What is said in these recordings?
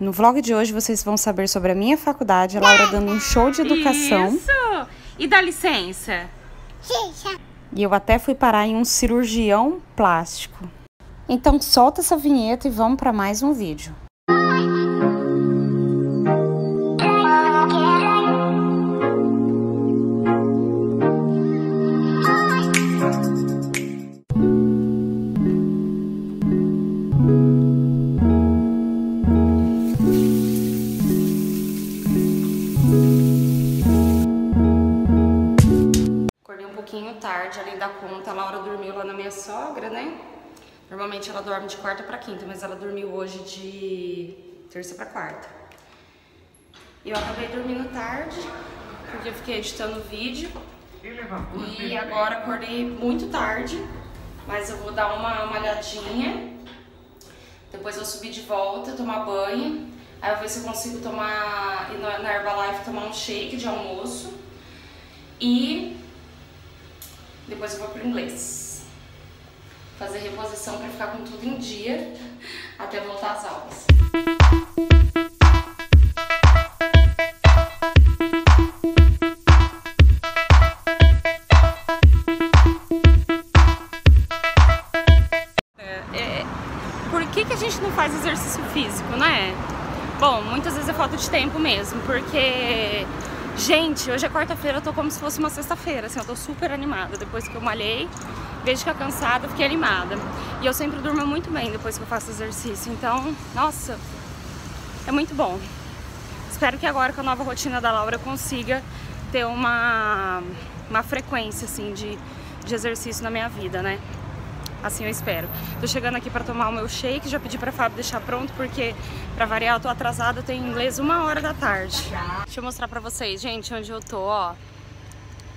No vlog de hoje vocês vão saber sobre a minha faculdade, a Laura dando um show de educação. Isso! E dá licença. E eu até fui parar em um cirurgião plástico. Então solta essa vinheta e vamos para mais um vídeo. Tarde, além da conta, a Laura dormiu lá na minha sogra, né? Normalmente ela dorme de quarta pra quinta, mas ela dormiu hoje de terça pra quarta. Eu acabei dormindo tarde, porque eu fiquei editando vídeo. E agora acordei muito tarde, mas eu vou dar uma malhadinha. Depois eu subi de volta, tomar banho. Aí eu vou ver se eu consigo tomar, na Herbalife, tomar um shake de almoço. E... depois eu vou pro inglês, fazer reposição para ficar com tudo em dia, até voltar às aulas. Por que a gente não faz exercício físico, né? Bom, muitas vezes é falta de tempo mesmo, porque... gente, hoje é quarta-feira, eu tô como se fosse uma sexta-feira, assim, eu tô super animada. Depois que eu malhei, vejo que eu cansada, fiquei animada. E eu sempre durmo muito bem depois que eu faço exercício, então, nossa, é muito bom. Espero que agora com a nova rotina da Laura eu consiga ter uma frequência, assim, de exercício na minha vida, né? Assim eu espero. Tô chegando aqui pra tomar o meu shake, já pedi pra Fábio deixar pronto, porque pra variar eu tô atrasada, eu tenho inglês 1h da tarde. Deixa eu mostrar pra vocês, gente, onde eu tô, ó.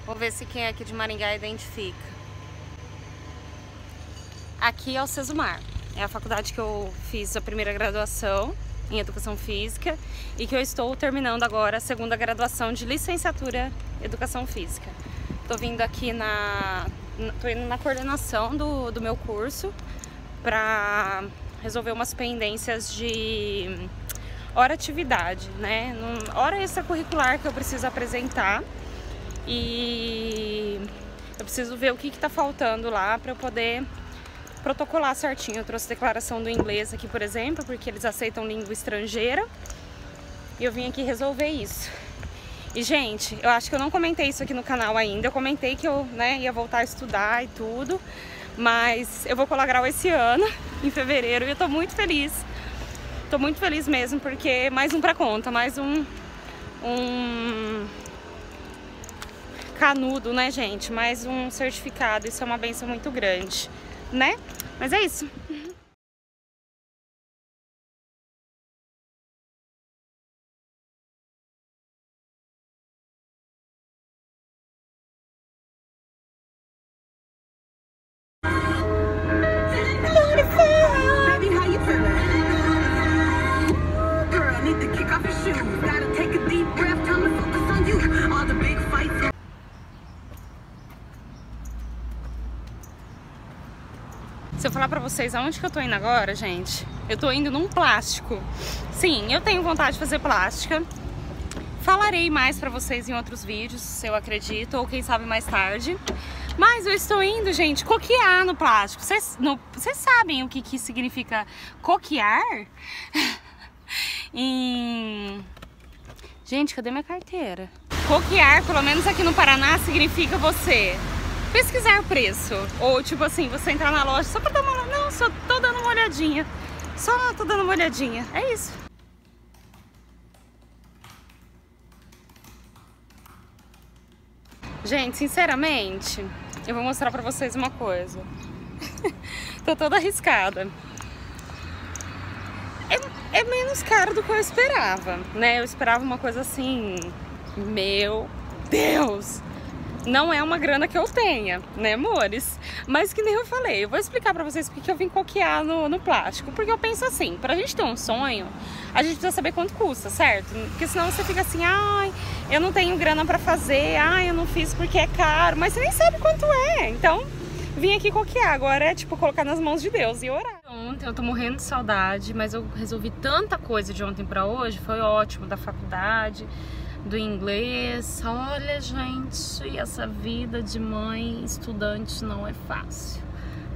Vamos ver se quem é aqui de Maringá identifica. Aqui é o Cesumar, é a faculdade que eu fiz a primeira graduação em Educação Física e que eu estou terminando agora a segunda graduação de Licenciatura em Educação Física. Tô vindo aqui na... tô indo na coordenação do meu curso para resolver umas pendências de hora atividade, né? Hora extracurricular que eu preciso apresentar e eu preciso ver o que tá faltando lá para eu poder protocolar certinho. Eu trouxe declaração do inglês aqui, por exemplo, porque eles aceitam língua estrangeira e eu vim aqui resolver isso. E, gente, eu acho que eu não comentei isso aqui no canal ainda. Eu comentei que eu, né, ia voltar a estudar e tudo, mas eu vou colar grau esse ano, em fevereiro, e eu tô muito feliz. Tô muito feliz mesmo, porque mais um pra conta, mais um canudo, né, gente? Mais um certificado, isso é uma benção muito grande, né? Mas é isso. Se eu falar pra vocês aonde que eu tô indo agora, gente, eu tô indo num plástico. Sim, eu tenho vontade de fazer plástica. Falarei mais pra vocês em outros vídeos, eu acredito, ou quem sabe mais tarde. Mas eu estou indo, gente, coquear no plástico. Vocês sabem o que significa coquear? Gente, cadê minha carteira? Coquear, pelo menos aqui no Paraná, significa você pesquisar o preço. Ou tipo assim, você entrar na loja só pra dar uma... não, só tô dando uma olhadinha. Só tô dando uma olhadinha. É isso. Gente, sinceramente, eu vou mostrar pra vocês uma coisa. Tô toda arriscada. É menos caro do que eu esperava, né? Eu esperava uma coisa assim... meu Deus! Não é uma grana que eu tenha, né, amores? Mas que nem eu falei, eu vou explicar pra vocês porque eu vim coquear no plástico. Porque eu penso assim, pra gente ter um sonho, a gente precisa saber quanto custa, certo? Porque senão você fica assim, ai, eu não tenho grana pra fazer, ai, eu não fiz porque é caro. Mas você nem sabe quanto é, então... vim aqui coquear, agora é tipo colocar nas mãos de Deus e orar. ontem, eu tô morrendo de saudade, mas eu resolvi tanta coisa de ontem pra hoje, foi ótimo, da faculdade, do inglês. Olha, gente, essa vida de mãe estudante não é fácil,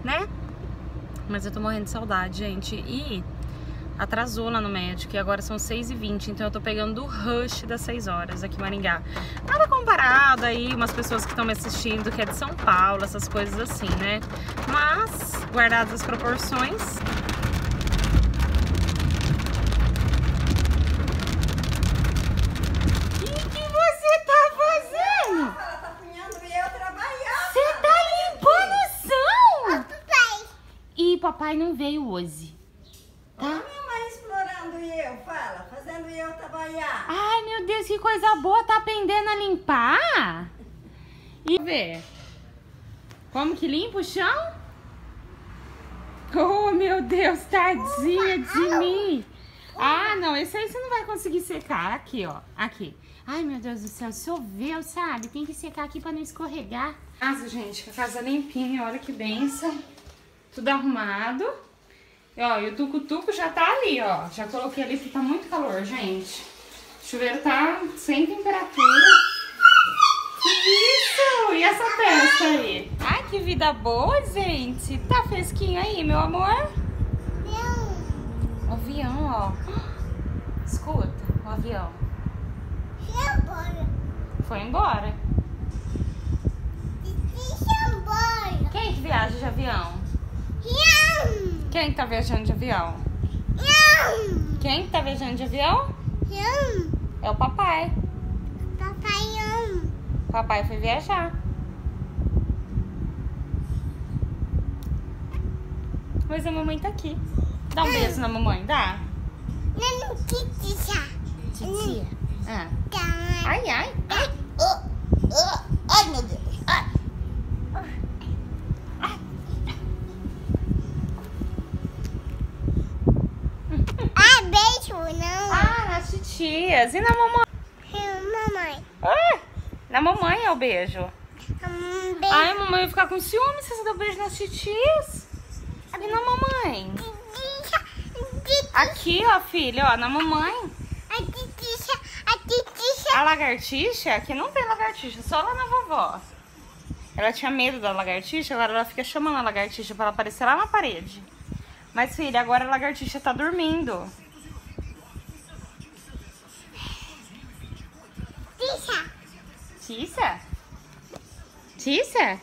né? Mas eu tô morrendo de saudade, gente, e atrasou lá no médico e agora são 6h20, então eu tô pegando o rush das 6 horas aqui em Maringá. Nada comparado aí, umas pessoas que estão me assistindo que é de São Paulo, essas coisas assim, né? Mas, guardadas as proporções... Papai não veio hoje, tá? Olha minha mãe explorando eu, fala, fazendo eu trabalhar. Ai, meu Deus, que coisa boa, tá aprendendo a limpar? E ver como que limpa o chão? Oh, meu Deus, tadinha de mim. Ah, não, esse aí você não vai conseguir secar. Aqui, ó, aqui. Ai, meu Deus do céu, choveu, sabe? Tem que secar aqui pra não escorregar. Casa, gente, com a casa limpinha, olha que benção. Tudo arrumado. E, ó, e o tucutuco já tá ali, ó. Já coloquei ali porque tá muito calor, gente. O chuveiro tá sem temperatura. Isso! E essa testa aí? Ai, que vida boa, gente. Tá fresquinho aí, meu amor? Não. O avião, ó. Escuta, o avião. Foi embora. Foi embora? Foi embora. Quem é que viaja de avião? Quem tá viajando de avião? Não. Quem tá viajando de avião? Não. É o papai. Papai não. Papai foi viajar. Mas a mamãe tá aqui. Dá um beijo na mamãe, dá? Não, titia. Titia. Ah. Ai, ai. Ai, ai, meu Deus. Ai. Não. Ah, nas titias. E na mamãe? Mamãe. Ah, na mamãe é o beijo. Um beijo. Ai, a mamãe vai ficar com ciúme se você der o beijo nas titias. E na mamãe? Aqui, ó, filho, ó, na mamãe. A lagartixa? Aqui não tem lagartixa, só lá na vovó. Ela tinha medo da lagartixa, agora ela fica chamando a lagartixa pra ela aparecer lá na parede. Mas, filha, agora a lagartixa tá dormindo. Tissa? Tissa?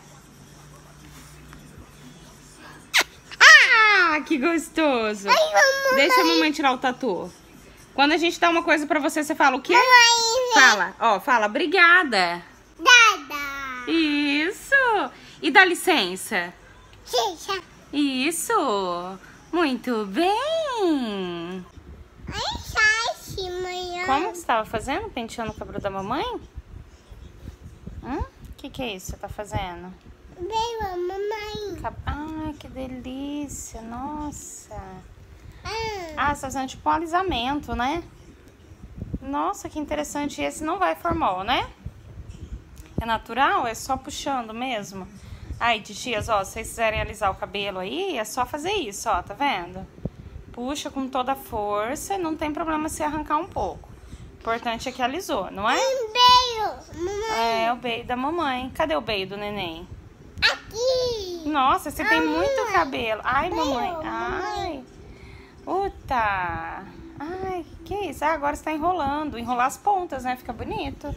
Ah, que gostoso. Ai, mamãe. Deixa a mamãe tirar o tatu. Quando a gente dá uma coisa pra você, você fala o quê? Mamãe. Fala, ó, fala, obrigada. Dada. Isso. E dá licença. Tissa. Isso. Muito bem. Ai, mãe. Como que você tava fazendo? Penteando o cabelo da mamãe? Que é isso que você tá fazendo? Beijo, mamãe. Ai, que delícia. Nossa. Ah, você tá fazendo tipo um alisamento, né? Nossa, que interessante. E esse não vai formal, né? É natural? É só puxando mesmo? Aí, titias, ó, se vocês quiserem alisar o cabelo aí, é só fazer isso, ó, tá vendo? Puxa com toda a força, não tem problema se arrancar um pouco. O importante é que alisou, não é? Mamãe. É, o beijo da mamãe. Cadê o beijo do neném? Aqui. Nossa, você tem muito cabelo. Ai, mamãe. Ai. Uta. Ai, que é isso? Ah, agora você tá enrolando. Enrolar as pontas, né? Fica bonito.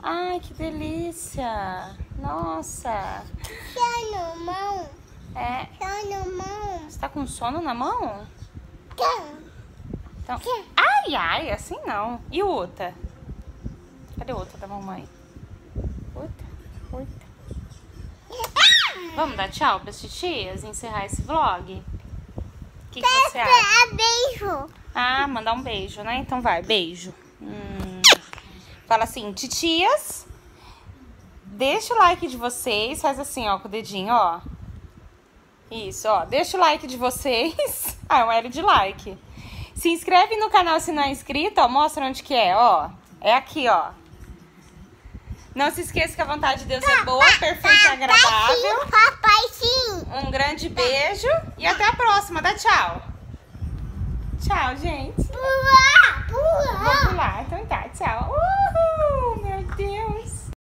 Ai, que delícia. Nossa. Sono na mão. É. Sono na mão. Você tá com sono na mão? Tá. Então... Ai, ai, assim não. E o Uta? Cadê outra da mamãe? Outra, outra. Vamos dar tchau para as titias e encerrar esse vlog? O que você acha? Beijo. Ah, mandar um beijo, né? Então vai, beijo. Fala assim, titias, deixa o like de vocês. Faz assim, ó, com o dedinho, ó. Isso, ó. Deixa o like de vocês. Ah, é um L de like. Se inscreve no canal se não é inscrito, ó. Mostra onde que é, ó. É aqui, ó. Não se esqueça que a vontade de Deus é boa, perfeita e agradável. Papai sim. Um grande beijo e até a próxima. Dá tchau. Tchau, gente.